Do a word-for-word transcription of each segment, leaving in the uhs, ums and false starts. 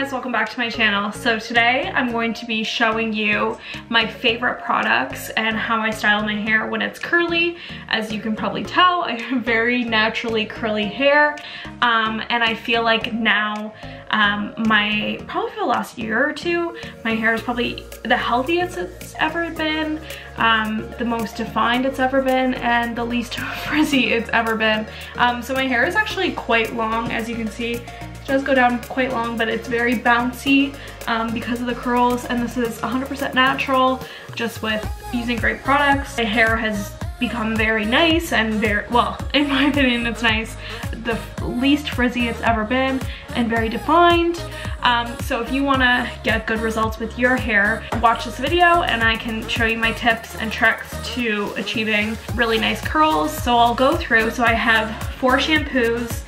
guys, welcome back to my channel. So today I'm going to be showing you my favorite products and how I style my hair when it's curly. As you can probably tell, I have very naturally curly hair, um, and I feel like now um, my, probably for the last year or two, my hair is probably the healthiest it's ever been, um, the most defined it's ever been, and the least frizzy it's ever been. Um, so my hair is actually quite long, as you can see. Does go down quite long, but it's very bouncy um, because of the curls, and this is one hundred percent natural, just with using great products. The hair has become very nice and very, well, in my opinion, it's nice, the least frizzy it's ever been, and very defined. Um, so if you want to get good results with your hair, watch this video and I can show you my tips and tricks to achieving really nice curls. So I'll go through, so I have four shampoos,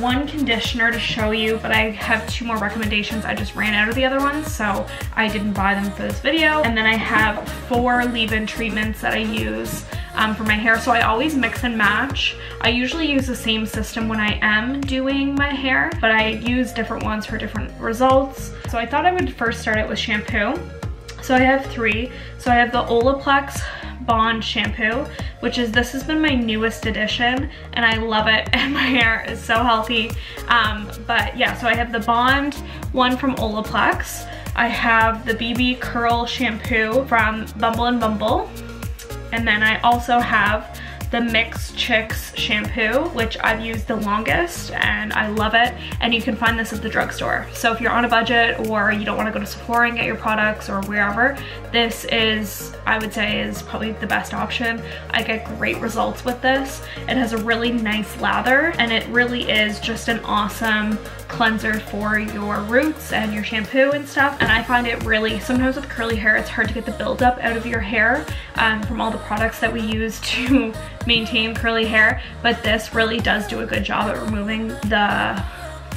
one conditioner to show you, but I have two more recommendations. I just ran out of the other ones, so I didn't buy them for this video. And then I have four leave-in treatments that I use um, for my hair. So I always mix and match. I usually use the same system when I am doing my hair, but I use different ones for different results. So I thought I would first start it with shampoo. So I have three. So I have the Olaplex Bond shampoo, which is, this has been my newest addition and I love it, and my hair is so healthy. Um, but yeah, so I have the Bond one from Olaplex. I have the B B Curl shampoo from Bumble and Bumble. And then I also have the Mixed Chicks shampoo, which I've used the longest and I love it, and you can find this at the drugstore. So if you're on a budget or you don't want to go to Sephora and get your products or wherever, this is, I would say, is probably the best option. I get great results with this. It has a really nice lather and it really is just an awesome cleanser for your roots and your shampoo and stuff, and I find it really, sometimes with curly hair it's hard to get the buildup out of your hair um, from all the products that we use to maintain curly hair, but this really does do a good job at removing the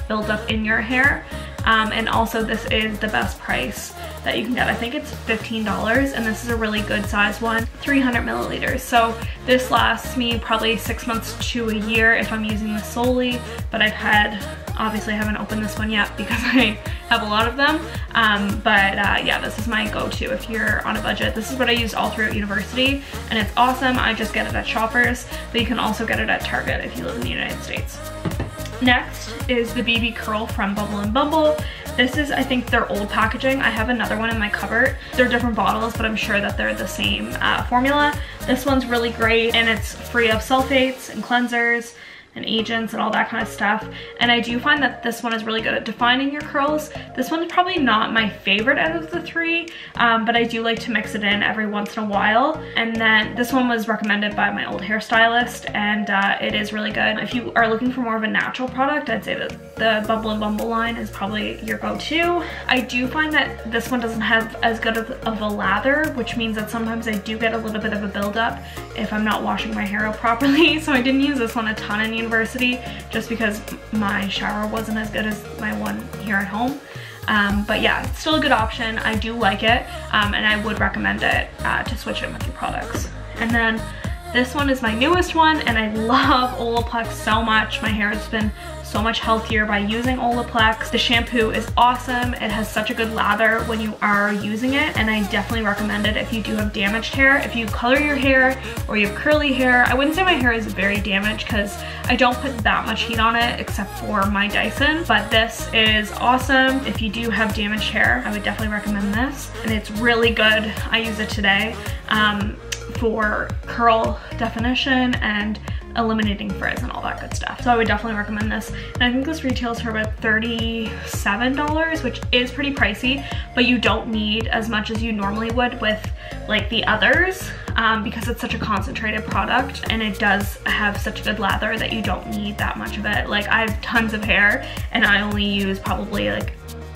buildup in your hair. Um, and also this is the best price that you can get. I think it's fifteen dollars, and this is a really good size one, three hundred milliliters. So this lasts me probably six months to a year if I'm using this solely, but I've had, obviously I haven't opened this one yet because I have a lot of them. Um, but uh, yeah, this is my go-to if you're on a budget. This is what I used all throughout university and it's awesome. I just get it at Shoppers, but you can also get it at Target if you live in the United States. Next is the B B Curl from Bumble and Bumble. This is, I think, their old packaging. I have another one in my cupboard. They're different bottles, but I'm sure that they're the same uh, formula. This one's really great, and it's free of sulfates and cleansers and agents and all that kind of stuff. And I do find that this one is really good at defining your curls. This one's probably not my favorite out of the three, um, but I do like to mix it in every once in a while. And then this one was recommended by my old hairstylist, and uh, it is really good. If you are looking for more of a natural product, I'd say that the Bumble and Bumble line is probably your go-to. I do find that this one doesn't have as good of, of a lather, which means that sometimes I do get a little bit of a buildup if I'm not washing my hair out properly. So I didn't use this one a ton in university just because my shower wasn't as good as my one here at home. Um, but yeah, it's still a good option. I do like it, um, and I would recommend it uh, to switch in with your products. And then this one is my newest one, and I love Olaplex so much. My hair has been so much healthier by using Olaplex. The shampoo is awesome. It has such a good lather when you are using it, and I definitely recommend it if you do have damaged hair. If you color your hair or you have curly hair, I wouldn't say my hair is very damaged because I don't put that much heat on it except for my Dyson, but this is awesome. If you do have damaged hair, I would definitely recommend this, and it's really good. I use it today. Um, for curl definition and eliminating frizz and all that good stuff. So I would definitely recommend this. And I think this retails for about thirty-seven dollars, which is pretty pricey, but you don't need as much as you normally would with like the others um, because it's such a concentrated product, and it does have such a good lather that you don't need that much of it. Like, I have tons of hair and I only use probably like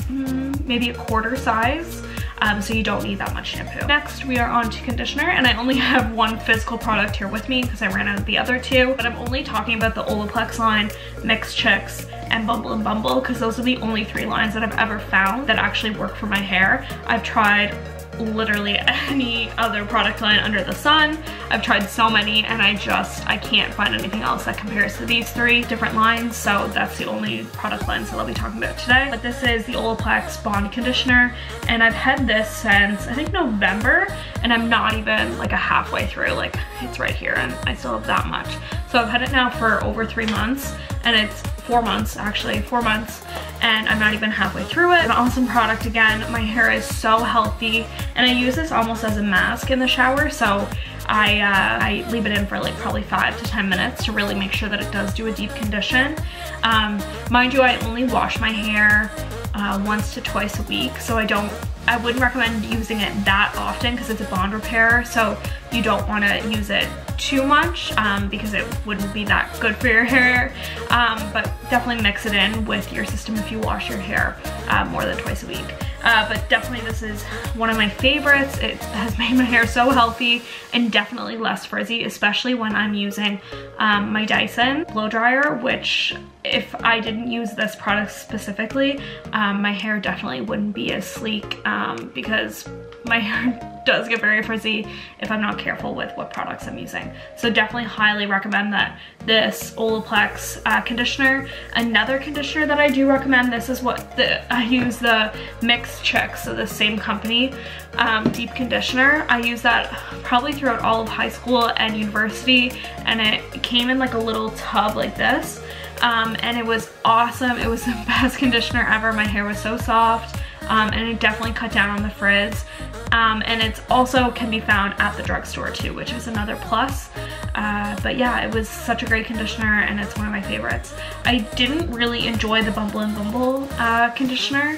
maybe a quarter size. Um, so you don't need that much shampoo. Next, we are on to conditioner, and I only have one physical product here with me because I ran out of the other two, but I'm only talking about the Olaplex line, Mixed Chicks, and Bumble and Bumble because those are the only three lines that I've ever found that actually work for my hair. I've tried literally any other product line under the sun. I've tried so many and I just, I can't find anything else that compares to these three different lines, so that's the only product lines that I'll be talking about today. But this is the Olaplex Bond Conditioner, and I've had this since, I think, November, and I'm not even like a halfway through, like it's right here and I still have that much. So I've had it now for over three months, and it's four months actually, four months, and I'm not even halfway through it. An awesome product again. My hair is so healthy, and I use this almost as a mask in the shower, so I, uh, I leave it in for like probably five to ten minutes to really make sure that it does do a deep condition. Um, mind you, I only wash my hair uh, once to twice a week, so I don't I wouldn't recommend using it that often because it's a bond repair, so you don't want to use it too much um, because it wouldn't be that good for your hair, um, but definitely mix it in with your system if you wash your hair uh, more than twice a week. Uh, but definitely this is one of my favorites. It has made my hair so healthy and definitely less frizzy, especially when I'm using um, my Dyson blow dryer, which if I didn't use this product specifically, um, my hair definitely wouldn't be as sleek um, because my hair does get very frizzy if I'm not careful with what products I'm using. So definitely highly recommend that, this Olaplex uh, conditioner. Another conditioner that I do recommend, this is what the, I use the Mixed Chicks, so the same company, um, deep conditioner. I use that probably throughout all of high school and university, and it came in like a little tub like this, um, and it was awesome. It was the best conditioner ever. My hair was so soft. Um, and it definitely cut down on the frizz, um, and it's also can be found at the drugstore too, which is another plus. Uh, but yeah, it was such a great conditioner, and it's one of my favorites. I didn't really enjoy the Bumble and Bumble uh, conditioner.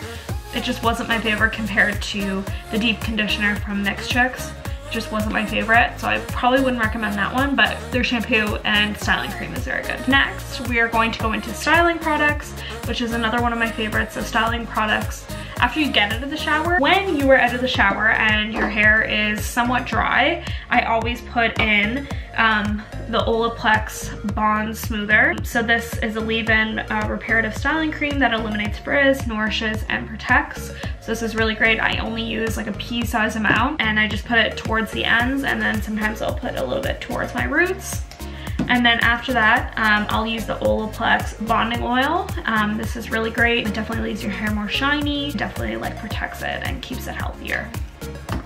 It just wasn't my favorite compared to the deep conditioner from Mixed Chicks. It just wasn't my favorite, so I probably wouldn't recommend that one, but their shampoo and styling cream is very good. Next, we are going to go into styling products, which is another one of my favorites. So styling products, after you get out of the shower, when you are out of the shower and your hair is somewhat dry, I always put in um, the Olaplex Bond Smoother. So this is a leave-in uh, reparative styling cream that eliminates frizz, nourishes, and protects. So this is really great. I only use like a pea-sized amount, and I just put it towards the ends, and then sometimes I'll put a little bit towards my roots. And then after that, um, I'll use the Olaplex Bonding Oil. Um, this is really great. It definitely leaves your hair more shiny. It definitely like protects it and keeps it healthier.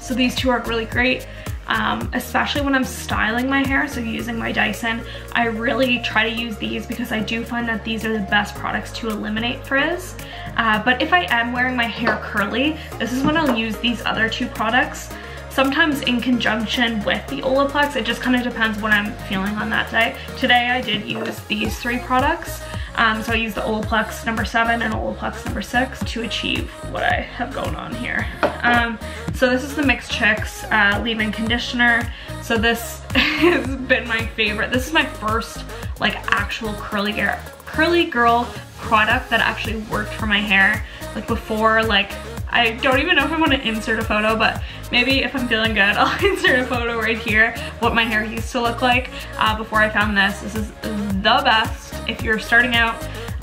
So these two are really great, um, especially when I'm styling my hair. So using my Dyson, I really try to use these because I do find that these are the best products to eliminate frizz. Uh, but if I am wearing my hair curly, this is when I'll use these other two products. Sometimes in conjunction with the Olaplex, it just kind of depends what I'm feeling on that day. Today I did use these three products. Um, so I used the Olaplex number seven and Olaplex number six to achieve what I have going on here. Um, so this is the Mixed Chicks uh, leave-in conditioner. So this has been my favorite. This is my first like actual curly hair, curly girl product that actually worked for my hair. Like before, like, I don't even know if I want to insert a photo, but maybe if I'm feeling good, I'll insert a photo right here, what my hair used to look like uh, before I found this. This is the best. If you're starting out,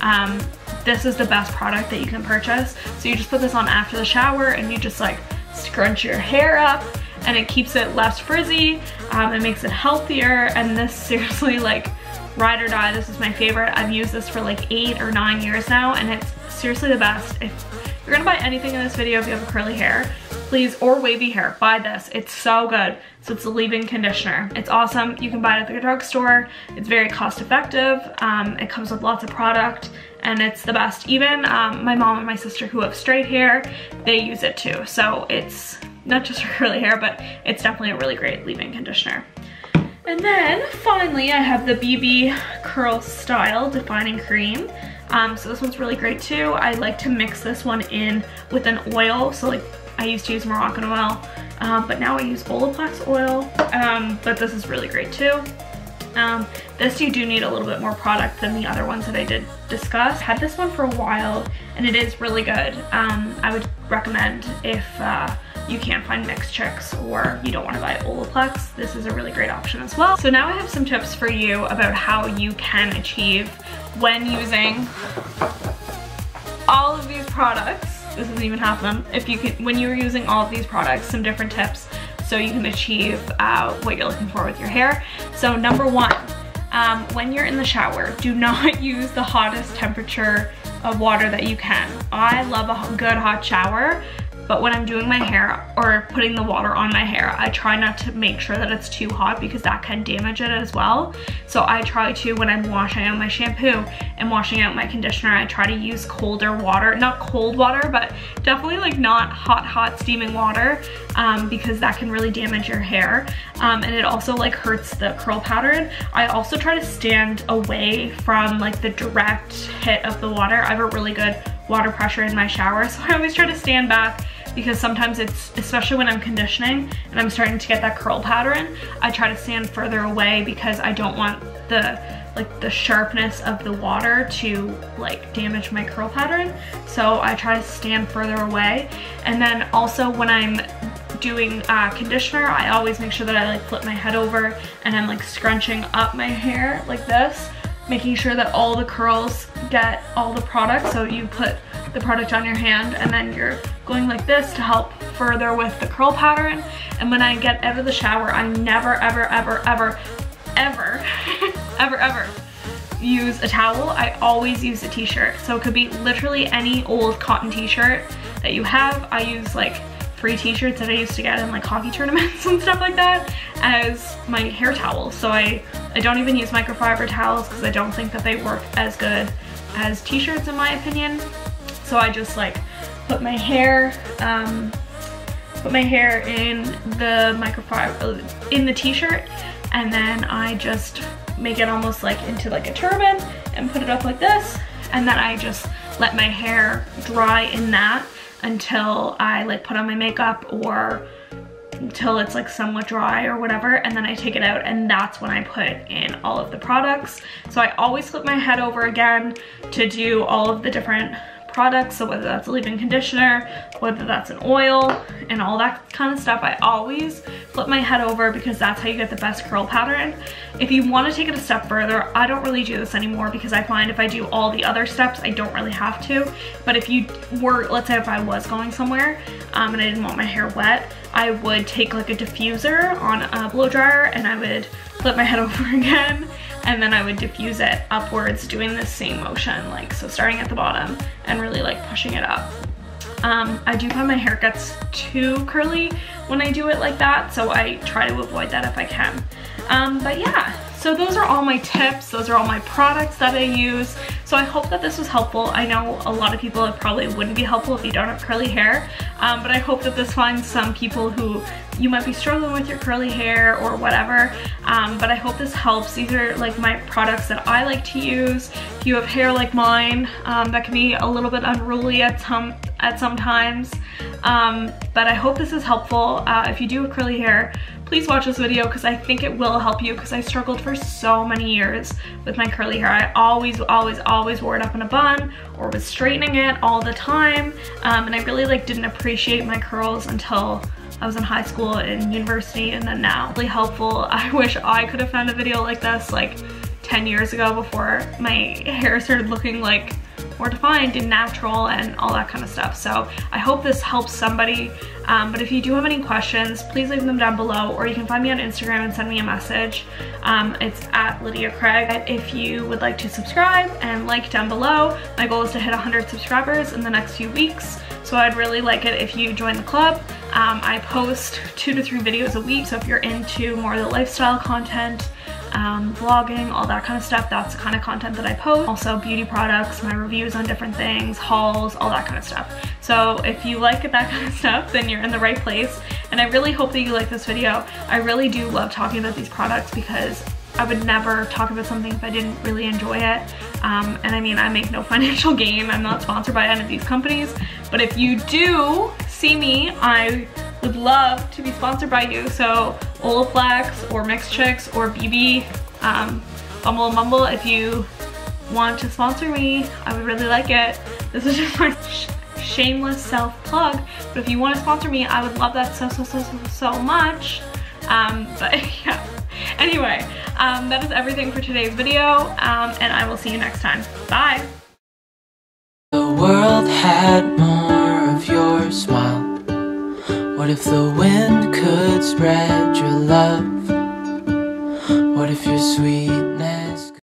um, this is the best product that you can purchase. So you just put this on after the shower, and you just like scrunch your hair up, and it keeps it less frizzy. Um, it makes it healthier, and this seriously, like, ride or die. This is my favorite. I've used this for like eight or nine years now, and it's seriously the best. If you're gonna buy anything in this video, if you have curly hair, please, or wavy hair, buy this. It's so good. So it's a leave-in conditioner. It's awesome. You can buy it at the drugstore. It's very cost effective. Um, it comes with lots of product, and it's the best. Even um, my mom and my sister who have straight hair, they use it too. So it's not just for curly hair, but it's definitely a really great leave-in conditioner. And then finally, I have the B B Curl Style Defining Cream. Um, so this one's really great too. I like to mix this one in with an oil. So like I used to use Moroccan oil, um, but now I use Olaplex oil. Um, but this is really great too. Um, this you do need a little bit more product than the other ones that I did discuss. Had this one for a while, and it is really good. Um, I would recommend if uh, you can't find Mixed Chicks or you don't want to buy Olaplex, this is a really great option as well. So now I have some tips for you about how you can achieve when using all of these products This isn't even half of them. If you can, when you're using all of these products, some different tips so you can achieve uh, what you're looking for with your hair. So number one, um, when you're in the shower, do not use the hottest temperature of water that you can. I love a good hot shower, but when I'm doing my hair or putting the water on my hair, I try not to make sure that it's too hot because that can damage it as well. So I try to, when I'm washing out my shampoo and washing out my conditioner, I try to use colder water, not cold water, but definitely like not hot, hot steaming water um, because that can really damage your hair. Um, and it also like hurts the curl pattern. I also try to stand away from like the direct hit of the water. I have a really good water pressure in my shower, so I always try to stand back because sometimes it's, especially when I'm conditioning and I'm starting to get that curl pattern, I try to stand further away because I don't want the like the sharpness of the water to like damage my curl pattern. So I try to stand further away. And then also when I'm doing uh, conditioner, I always make sure that I like flip my head over and I'm like scrunching up my hair like this, making sure that all the curls get all the product. So you put the product on your hand and then you're going like this to help further with the curl pattern. And when I get out of the shower, I never, ever, ever, ever, ever, ever, ever use a towel. I always use a t-shirt. So it could be literally any old cotton t-shirt that you have. I use like free t-shirts that I used to get in like hockey tournaments and stuff like that as my hair towel. So I, I don't even use microfiber towels because I don't think that they work as good as t-shirts in my opinion. So I just like put my hair, um, put my hair in the microfiber, in the t-shirt, and then I just make it almost like into like a turban and put it up like this, and then I just let my hair dry in that until I like put on my makeup or until it's like somewhat dry or whatever, and then I take it out and that's when I put in all of the products. So I always flip my head over again to do all of the different products, so whether that's a leave-in conditioner, whether that's an oil and all that kind of stuff, I always flip my head over because that's how you get the best curl pattern. If you want to take it a step further, I don't really do this anymore because I find if I do all the other steps, I don't really have to. But if you were, let's say if I was going somewhere um, and I didn't want my hair wet, I would take like a diffuser on a blow dryer and I would flip my head over again, and then I would diffuse it upwards doing the same motion, like so starting at the bottom and really like pushing it up. Um, I do find my hair gets too curly when I do it like that, so I try to avoid that if I can. Um, but yeah, so those are all my tips, those are all my products that I use. So I hope that this was helpful. I know a lot of people, it probably wouldn't be helpful if you don't have curly hair, um, but I hope that this finds some people who you might be struggling with your curly hair or whatever, um, but I hope this helps. These are like my products that I like to use. If you have hair like mine, um, that can be a little bit unruly at some at sometimes, um, but I hope this is helpful. Uh, if you do have curly hair, please watch this video because I think it will help you, because I struggled for so many years with my curly hair. I always, always, always wore it up in a bun or was straightening it all the time, um, and I really like didn't appreciate my curls until I was in high school and university, and then now. Really helpful. I wish I could have found a video like this like ten years ago before my hair started looking like more defined and natural and all that kind of stuff. So I hope this helps somebody, um, but if you do have any questions, please leave them down below, or you can find me on Instagram and send me a message. Um, it's at Lydia Craig. If you would like to subscribe and like down below, my goal is to hit one hundred subscribers in the next few weeks, so I'd really like it if you join the club. Um, I post two to three videos a week, so if you're into more of the lifestyle content, um, vlogging, all that kind of stuff, that's the kind of content that I post. Also beauty products, my reviews on different things, hauls, all that kind of stuff. So if you like that kind of stuff, then you're in the right place. And I really hope that you like this video. I really do love talking about these products because I would never talk about something if I didn't really enjoy it. Um, and I mean, I make no financial gain. I'm not sponsored by any of these companies, but if you do see me, I would love to be sponsored by you. So Olaplex or Mixed Chicks or B B, um, Bumble and Bumble, if you want to sponsor me, I would really like it. This is just my sh shameless self plug, but if you want to sponsor me, I would love that so, so, so, so, so much. Um, but yeah, anyway, um, that is everything for today's video, um, and I will see you next time. Bye! The world had more your smile? What if the wind could spread your love? What if your sweetness